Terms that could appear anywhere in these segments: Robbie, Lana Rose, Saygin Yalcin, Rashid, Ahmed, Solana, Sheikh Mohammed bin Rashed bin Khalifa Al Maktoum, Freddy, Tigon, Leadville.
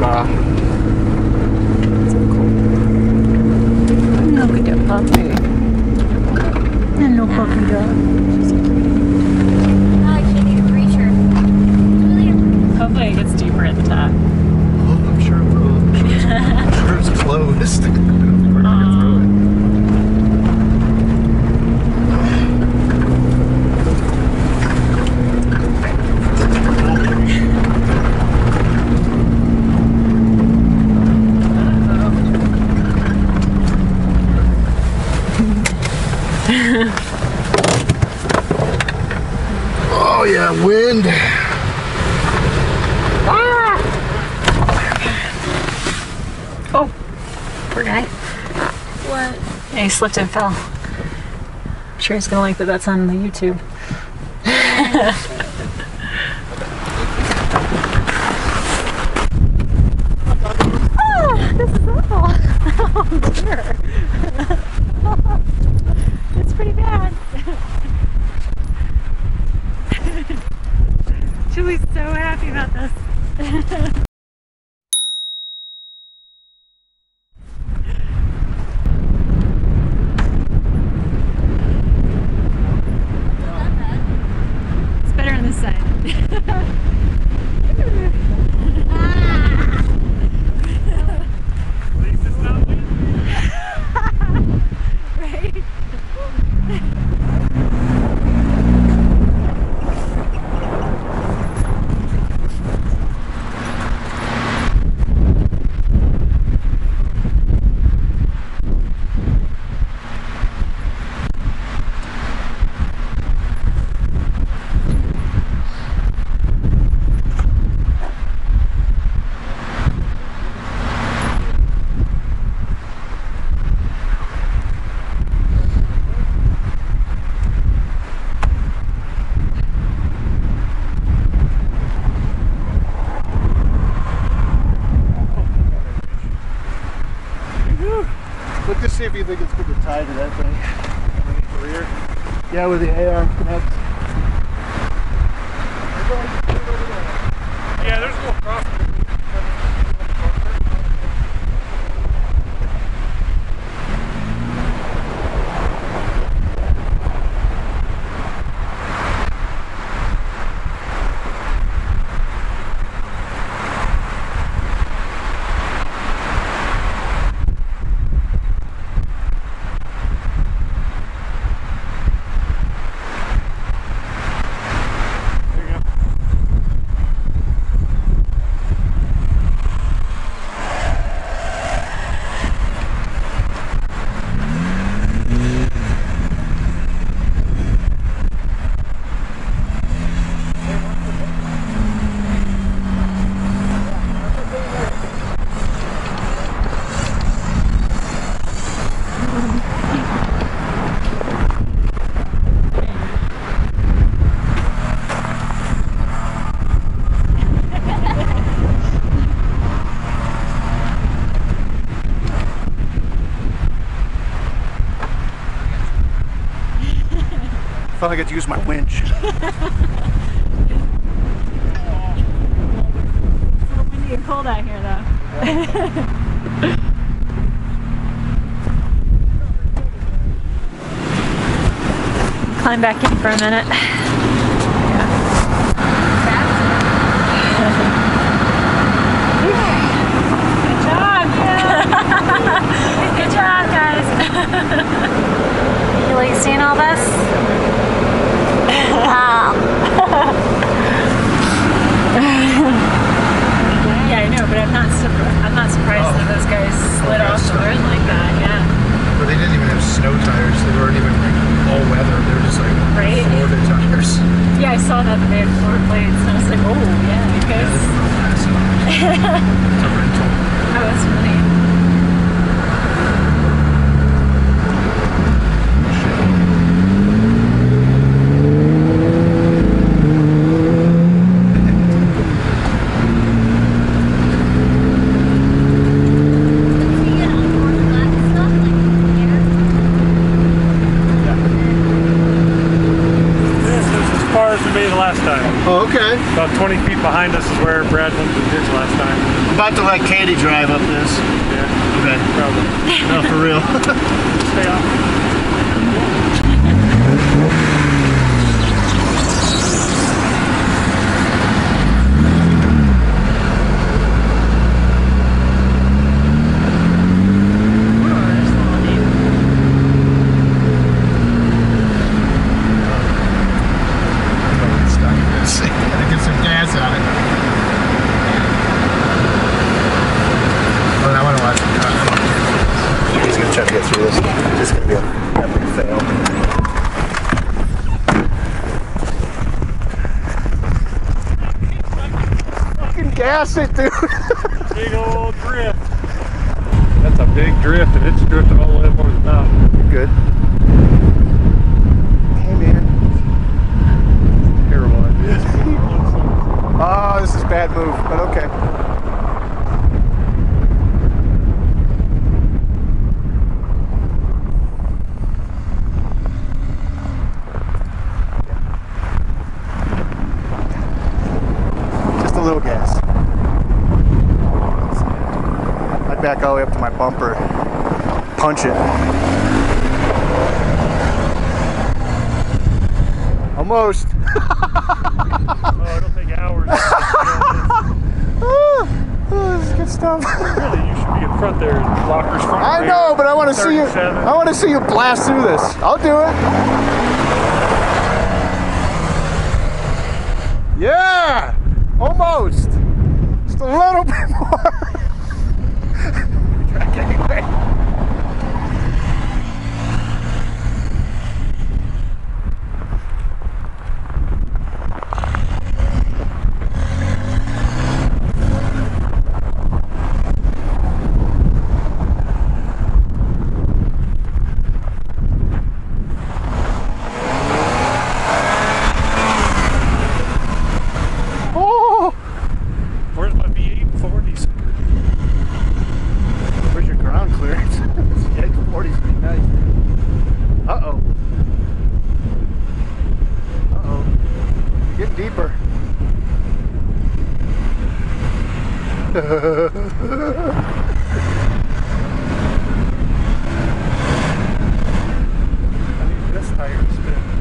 Nah. It's cool. Look at that puppy. Hello, puppy dog. Oh, I can't even reach her. Hopefully it gets deeper at the top. Oh, I'm sure it will. I'm sure it's closed. We're not gonna throw it. Oh yeah, wind. Ah! Oh, poor guy. What? Yeah, he slipped and fell. I'm sure he's gonna like that. That's on the YouTube. Ah, this is awful. Oh dear. It's pretty bad. Julie's so happy about this. It's better on this side. Let's see if you think it's good to tie to that thing. Yeah, with the AR connects. Yeah, there's a little cross. I thought I got to use my winch. It's a little windy and cold out here, though. Climb back in for a minute. Yeah. Good job, yeah. Good job, guys. You like seeing all this? Wow. Yeah, I know, but I'm not surprised that those guys slid off the road like that. Yeah. But they didn't even have snow tires. They weren't even like all weather. They were just like Florida tires. Yeah, I saw that they had Florida plates, and I was like, oh yeah, you guys. It's a rental. That was funny. About 20 feet behind us is where Brad went to the ditch last time. I'm about to let Katie drive up this. Yeah. Okay. Probably. No, for real. Stay off. Gas it, dude. Big old drift. That's a big drift, and it's drifting all the way up over the top. You're good. Hey, man. It's a terrible idea. Oh, this is a bad move, but okay. Back all the way up to my bumper, punch it. Almost. Oh, it'll take hours. Oh, this is good stuff. Really, you should be in front there, blockers front. I know, but I want to see you. I want to see you blast through this. I'll do it. Yeah, almost. Just a little bit more.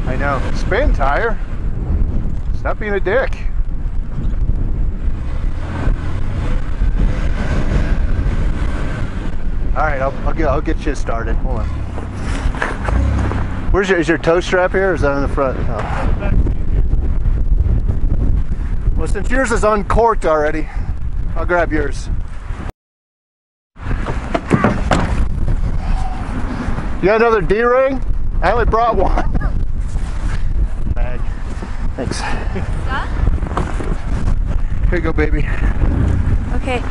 I know. Spin tire? Stop being a dick. Alright, I'll get you started. Hold on. Where's your, is your toe strap here or is that in the front? Oh. Well, since yours is uncorked already, I'll grab yours. You got another D-ring? I only brought one. Bag. Thanks. Yeah? Here you go, baby. Okay.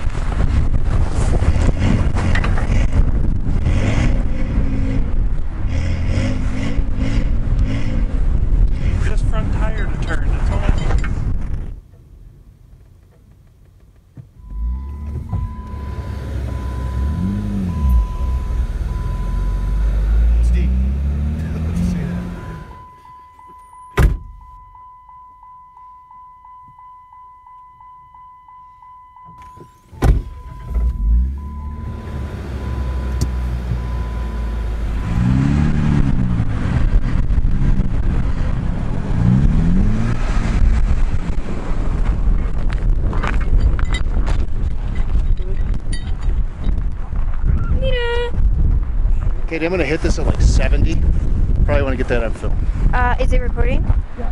Just front tire to turn. That's all I need. Katie, I'm going to hit this at like 70. Probably want to get that on film. Is it recording? Yeah.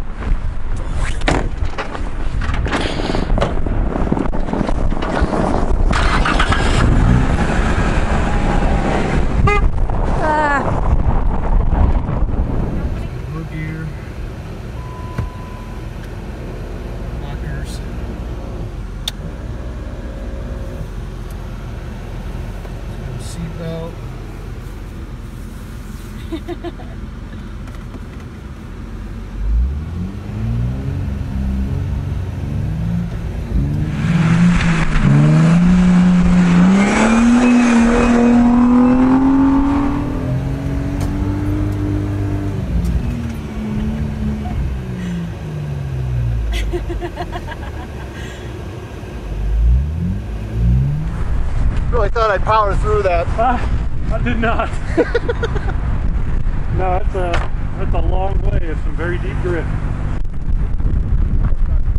Seatbelt. really thought I'd power through that. I did not. No, that's a long way of some very deep grip.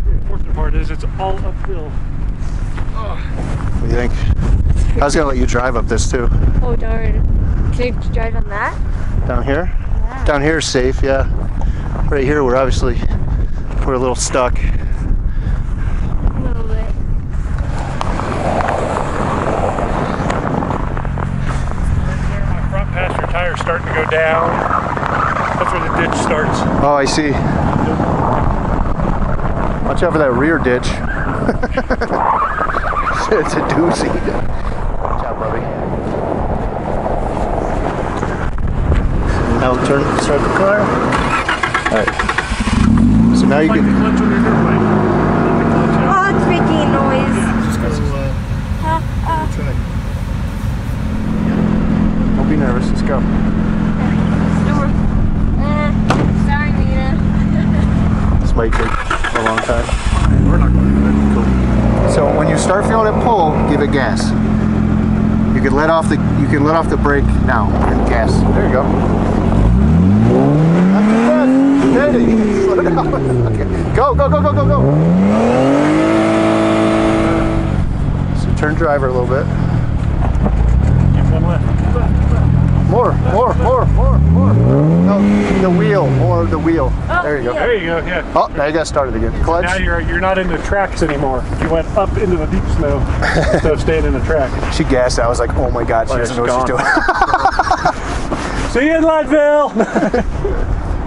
The unfortunate part is it's all uphill. Oh. What do you think? I was gonna let you drive up this too. Oh darn! Can you drive on that? Down here? Yeah. Down here is safe, yeah. Right here, we're obviously a little stuck. A little bit. My front passenger tire is starting to go down. That's where the ditch starts. Oh, I see. Yep. Watch out for that rear ditch. It's a doozy. Watch out, Robbie. Now turn, start the car. All right. So now you can. Oh, it's making noise. Yeah, just go. Try. Don't be nervous. Just go. Sorry, Nina. This might take a long time. We're not going to do it. So when you start feeling it pull, give it gas. You can let off the brake now and gas. There you go. Not too fast. Steady. Slow down. Okay. Go, go, go, go, go, go. So turn driver a little bit. Keep one left. More. No, the wheel. Oh, there you go. Yeah. There you go. Yeah. Oh, now you got started again. Clutch. Now you're not in the tracks anymore. You went up into the deep snow instead of staying in the track. She gassed. I was like, oh my God, she doesn't know what she's doing. See you in Leadville.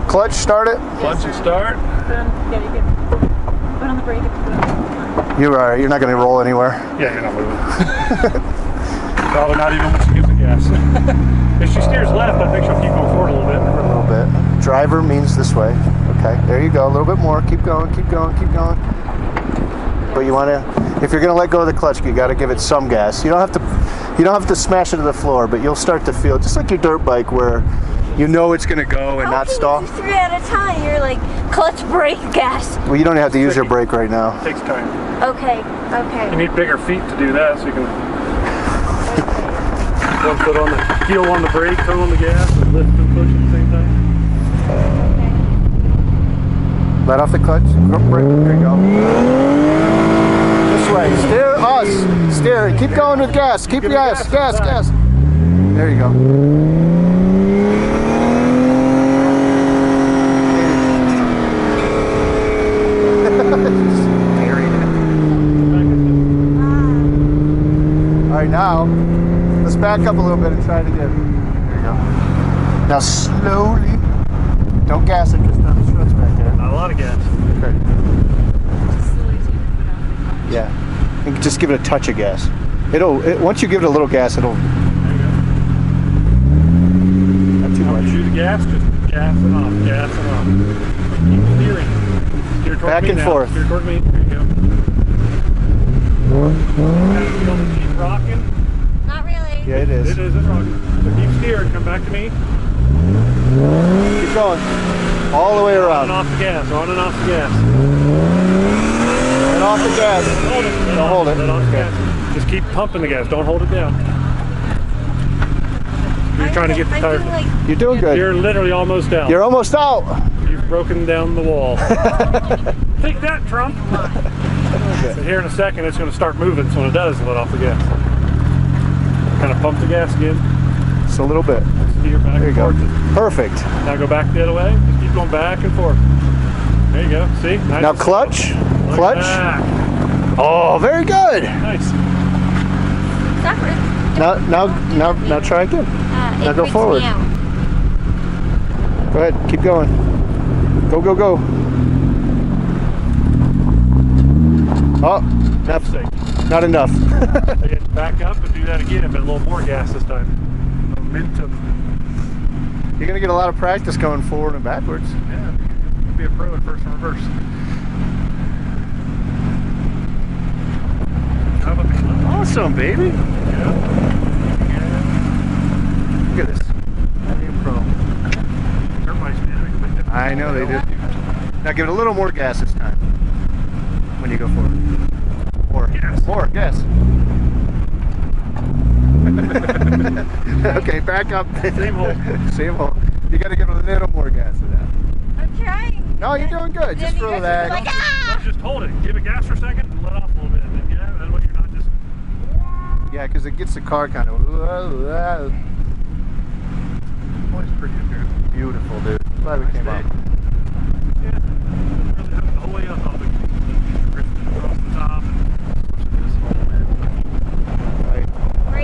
Clutch, start it. Yes, clutch and start. Yeah, you can put on the brake. You're all right. You're not going to roll anywhere. Yeah, you're not moving. Probably not even when she gives the gas. If she steers left, I think she'll keep going forward a little bit. A little bit. Driver means this way. Okay, there you go. A little bit more. Keep going, keep going, keep going. But you want to, if you're going to let go of the clutch, you got to give it some gas. You don't have to smash it to the floor, but you'll start to feel just like your dirt bike, where you know it's going to go and not stall. Three at a time. You're like clutch, brake, gas. Well, you don't have to use your brake right now. It takes time. Okay. Okay. You need bigger feet to do that, so you can. One foot on the heel on the brake, toe on the gas, and lift and push at the same time. Okay. Let off the clutch, brake, there you go. This way, steer us, steer, keep going with gas, keep your gas, gas, gas. There you go. All right, now. Let's back up a little bit and try it again. There you go. Now slowly. Don't gas it because nothing struts back there. Not a lot of gas. Okay. Yeah. And just give it a touch of gas. Once you give it a little gas, it'll. There you go. Not too much. Don't shoot the gas, just gas and off, gas and off. Keep steering. Steer toward me now. Back and forth. Steer toward me. There you go. Feel the Jeep rocking. Yeah, it is. It is a rock. So keep steering, come back to me. Keep going. All the way around. On and off the gas, on and off the gas. And off the gas. Hold it. Don't hold it. Don't hold it. Okay. Just keep pumping the gas, don't hold it down. You're trying to get the tire. Like, you're doing good. You're literally almost out. You're almost out. You've broken down the wall. Take that, Trump. Okay. So here in a second, it's going to start moving, so when it does, let off the gas. Kind of pump the gas again. Just a little bit. Steer back and forth. Perfect. Now go back the other way. Just keep going back and forth. There you go. See? Nice. Now clutch. Clutch. Back. Oh, very good. Nice. Now try again. Now go forward. Go ahead. Keep going. Go, go, go. Oh, that's it. Not enough. Okay, back up and do that again, but a little more gas this time. Momentum. You're gonna get a lot of practice going forward and backwards. Yeah, you'll be a pro at first and reverse. Awesome, baby. Yeah. Look at this. That'd be a pro. I know they did. Now give it a little more gas this time when you go forward. More gas. Okay, back up. Same hole. Same hole. You gotta give it a little more gas to that. I'm trying. No, you're doing good. Just relax. Like, ah! Don't just hold it. Give it gas for a second and let off a little bit. And then get out. That way you're not just. Yeah, because it gets the car kind of. Boy, it's pretty good. Beautiful, dude. Glad we came up. Yeah. The whole way up.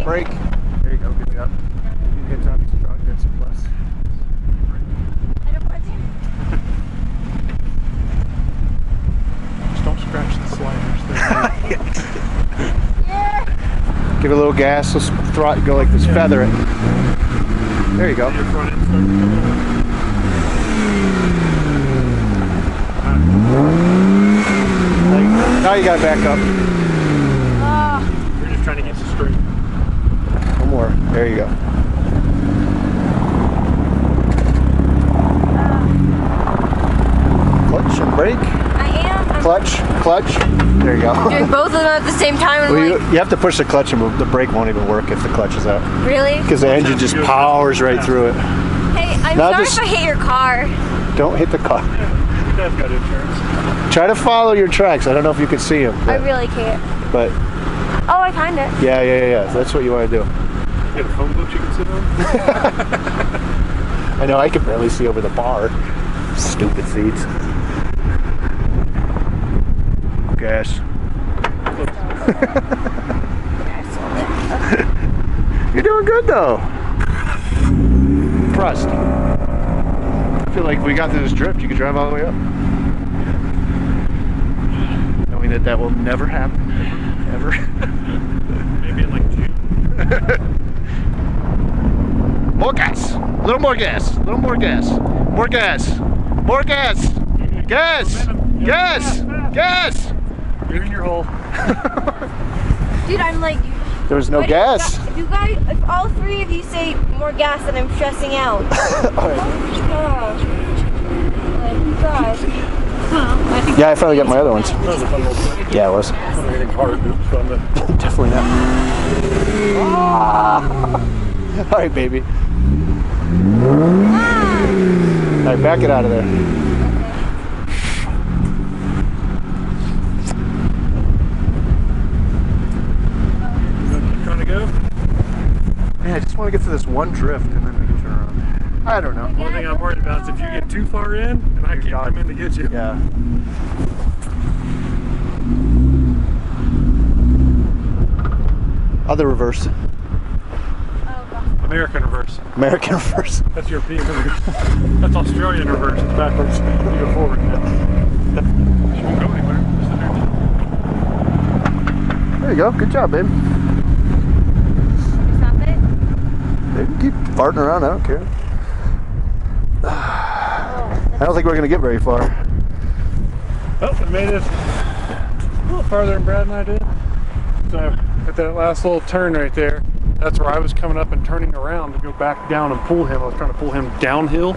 Brake. There you go, good job. You hit Tommy's truck, that's a plus. I don't want to. Just don't scratch the sliders there. Yeah. Give it a little gas, let's go like this, yeah. Feather it. There you go. Now you gotta back up. We're just trying to get this straight. More. There you go. Clutch and brake. I am. Clutch. There you go. I'm doing both of them at the same time. Well, like... you have to push the clutch and move. The brake won't even work if the clutch is out. Really? Because the engine just powers right through it. Hey, I'm now sorry if I hit your car. Don't hit the car. Your dad's got insurance. Try to follow your tracks. I don't know if you can see them. I really can't. But. Oh, I kind of. Yeah. That's what you want to do. You got a phone book you can sit on? I know, I could barely see over the bar. Stupid seats. Gosh. You're doing good though. Rust. I feel like we got through this drift, you could drive all the way up. Knowing that that will never happen. Ever. Maybe in like June. More gas! A little more gas! A little more gas! More gas! More gas! Gas! Gas! Gas! You're in your hole. Dude, I'm like... There was no gas. If all three of you say more gas, then I'm stressing out. Alright. Oh gosh. Yeah, I finally got my other ones. Yeah, it was. Definitely not. Ah. Alright, baby. Ah. Alright, back it out of there. Okay. You trying to go? Man, I just want to get to this one drift and then we can turn around. I don't know. One thing I'm worried about is if you get too far in, and I can't come in to get you. Yeah. Other reverse. American reverse. American reverse. That's European reverse. That's Australian reverse. It's backwards. You go forward now. You won't go anywhere. There you go. Good job, babe. Stop it. They can keep farting around. I don't care. I don't think we're going to get very far. Oh, we made it a little farther than Brad and I did. So at that last little turn right there. That's where I was coming up and turning around to go back down and pull him. I was trying to pull him downhill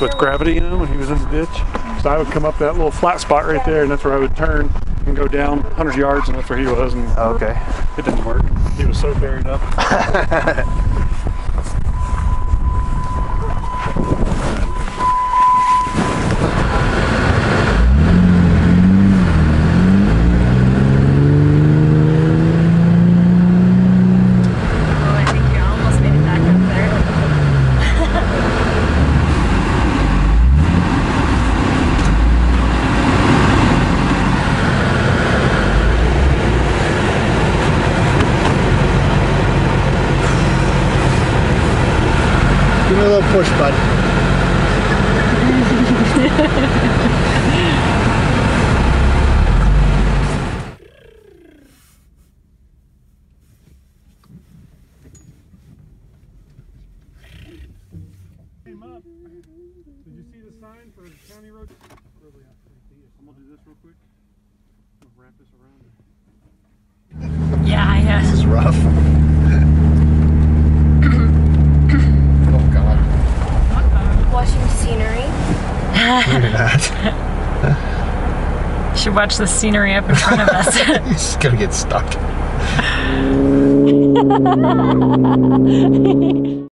with gravity in him when he was in the ditch. So I would come up that little flat spot right there, and that's where I would turn and go down 100 yards, and that's where he was. And okay. It didn't work. He was so buried up. Push, bud. Came up. Did you see the sign for the county road? I'm gonna do this real quick. I'm gonna wrap this around. Yeah. This is rough. Watching scenery. Look at that. You should watch the scenery up in front of us. You're just gonna get stuck.